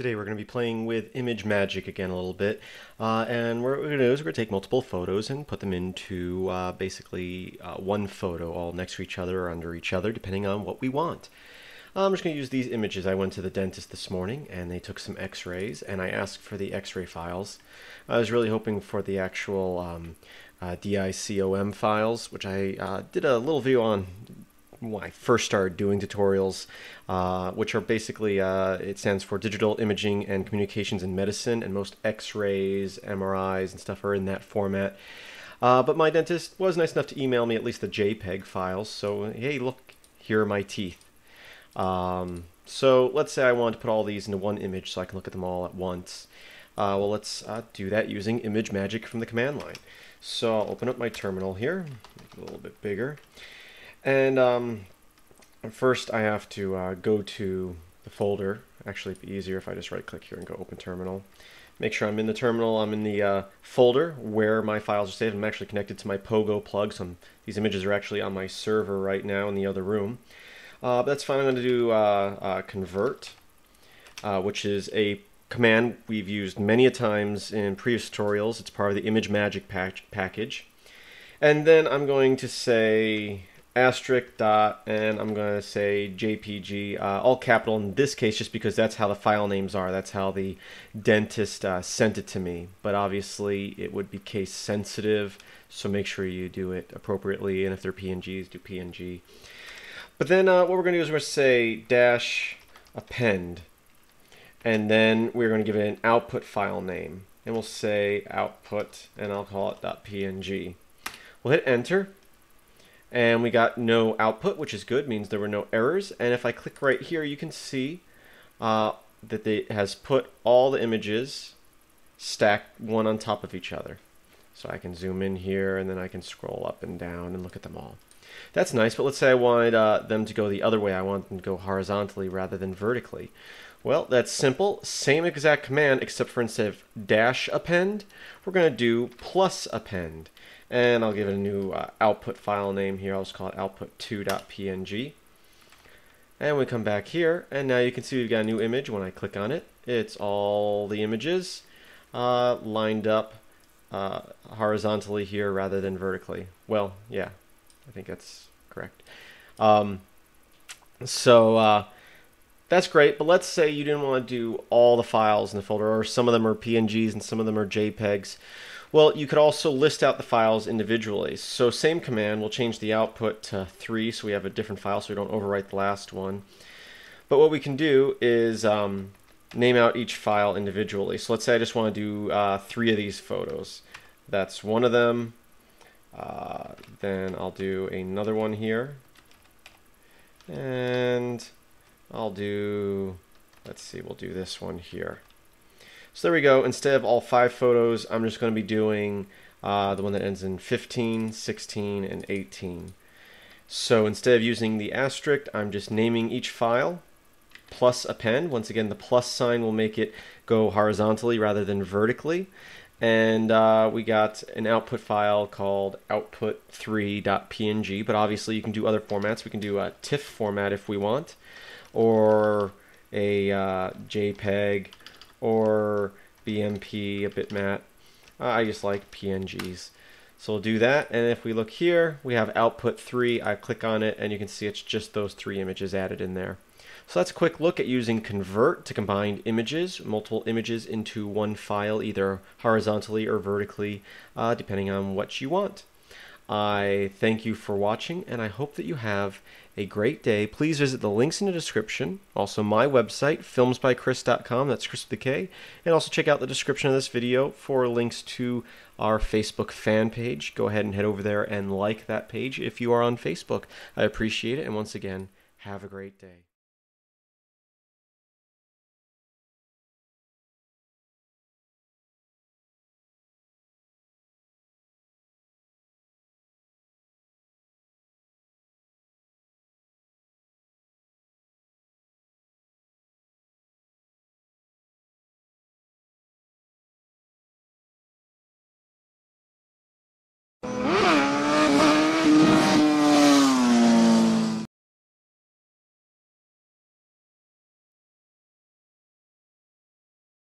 Today we're going to be playing with ImageMagick again a little bit, and what we're going to do is we're going to take multiple photos and put them into basically one photo, all next to each other or under each other, depending on what we want. I'm just going to use these images. I went to the dentist this morning and they took some x-rays, and I asked for the x-ray files. I was really hoping for the actual DICOM files, which I did a little video on when I first started doing tutorials, which are basically, it stands for Digital Imaging and Communications in Medicine, and most x-rays, MRIs, and stuff are in that format. But my dentist was nice enough to email me at least the JPEG files, so hey, look, here are my teeth. So let's say I want to put all these into one image so I can look at them all at once. Well, let's do that using ImageMagick from the command line. So I'll open up my terminal here, make it a little bit bigger. And first I have to go to the folder. Actually, it'd be easier if I just right-click here and go Open Terminal. Make sure I'm in the terminal, I'm in the folder where my files are saved. I'm actually connected to my Pogo plug, so these images are actually on my server right now in the other room. But that's fine. I'm going to do convert, which is a command we've used many a times in previous tutorials. It's part of the ImageMagick package. And then I'm going to say asterisk dot, and I'm going to say JPG, all capital in this case, just because that's how the file names are. That's how the dentist sent it to me. But obviously, it would be case sensitive, so make sure you do it appropriately. And if they're PNGs, do PNG. But then what we're going to do is we're going to say dash append, and then we're going to give it an output file name, and we'll say output, and I'll call it .png. We'll hit enter. And we got no output, which is good, means there were no errors. And if I click right here, you can see that it has put all the images stacked one on top of each other. So I can zoom in here, and then I can scroll up and down and look at them all. That's nice, but let's say I wanted them to go the other way. I want them to go horizontally rather than vertically. Well, that's simple. Same exact command, except for instead of dash append, we're going to do plus append. And I'll give it a new output file name here. I'll just call it output2.png. And we come back here, and now you can see we've got a new image. When I click on it, it's all the images lined up horizontally here rather than vertically. Well, yeah, I think that's correct. That's great, but let's say you didn't want to do all the files in the folder, or some of them are PNGs and some of them are JPEGs. Well, you could also list out the files individually. So same command, we'll change the output to 3 so we have a different file so we don't overwrite the last one. But what we can do is name out each file individually. So let's say I just want to do 3 of these photos. That's one of them. Then I'll do another one here. And I'll do, let's see, we'll do this one here. So there we go. Instead of all 5 photos, I'm just going to be doing the one that ends in 15, 16, and 18. So instead of using the asterisk, I'm just naming each file plus append. Once again, the plus sign will make it go horizontally rather than vertically. And we got an output file called output3.png, but obviously you can do other formats. We can do a TIFF format if we want, or a JPEG, or BMP, a bitmap. I just like PNGs. So we'll do that, and if we look here, we have output 3. I click on it, and you can see it's just those 3 images added in there. So that's a quick look at using convert to combine images, multiple images into one file, either horizontally or vertically, depending on what you want. I thank you for watching, and I hope that you have a great day. Please visit the links in the description, also my website, FilmsByKris.com, that's Chris with a K, and also check out the description of this video for links to our Facebook fan page. Go ahead and head over there and like that page if you are on Facebook. I appreciate it, and once again, have a great day.